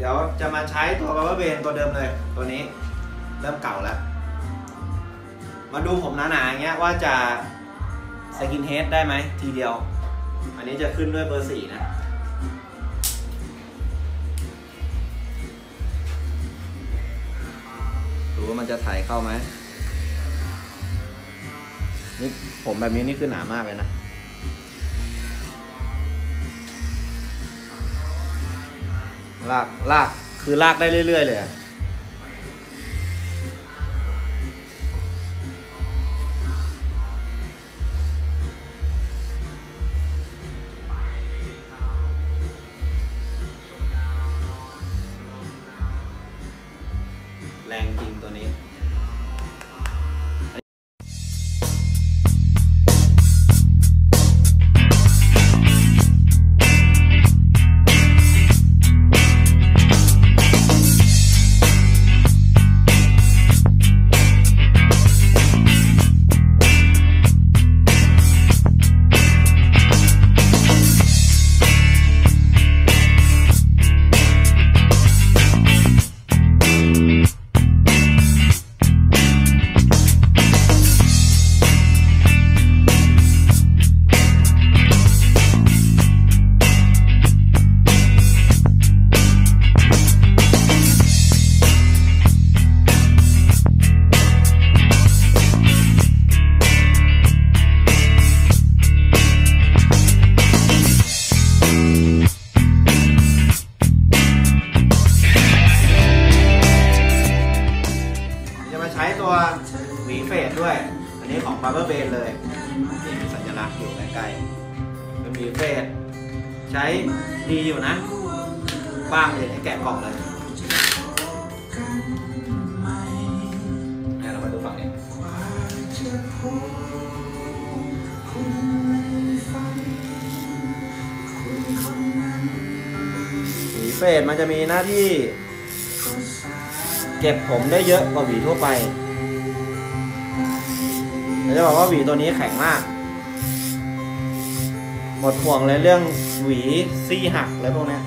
เดี๋ยวจะมาใช้ตัว power band ตัวเดิมเลยตัวนี้เริ่มเก่าแล้วมาดูผมหนาๆอย่างเงี้ยว่าจะสกินเฮดได้ไหมทีเดียวอันนี้จะขึ้นด้วยเบอร์4นะดูว่ามันจะถ่ายเข้าไหมนี่ผมแบบนี้นี่คือหนามากเลยนะลากคือลากได้เรื่อยๆเลยแรงจริงตัวนี้บับเบิ้ลเบนเลยมีสัญลักษณ์อยู่ใกล้ๆเป็นมีเฟสใช้ดีอยู่นะบ้างเลยให้แกะกล่องเลยเรามาดูฝั่งนี้หวีเฟสมันจะมีหน้าที่เก็บผมได้เยอะกว่าหวีทั่วไปจะบอกว่าหวีตัวนี้แข็งมากหมดห่วงเลยเรื่องหวีซี่หักอะไรพวกนี้